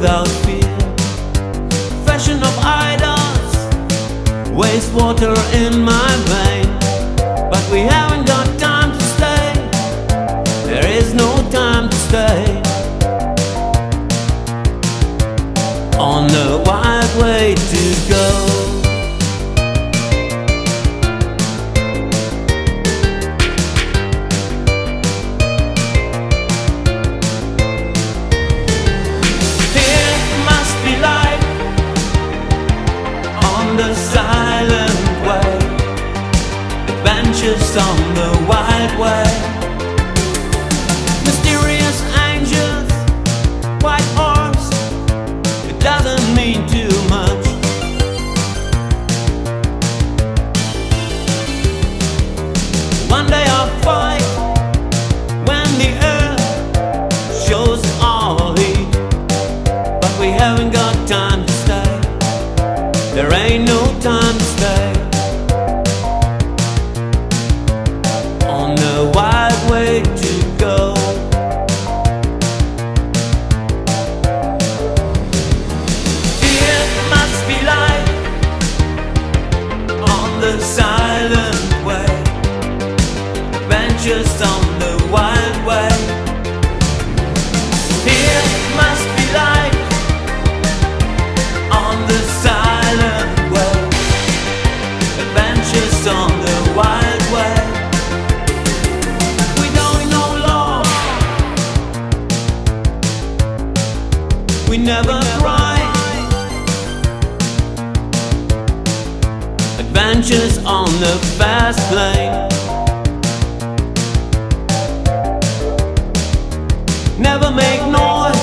without fear. Fashion of idols, waste water in my vein. But we haven't got time to stay. There is no time to stay. On the wide way to go. The silent way, the benches on the wide way, mysterious angels, white horse. It doesn't mean too much. One day I'll fight when the earth shows all heat, but we haven't got time to stay. There ain't no time to stay. On the wide way to go. It must be light on the silent way, adventures on the wide way. It must be light on the silent way. We never cry. Adventures on the fast lane. Never make noise.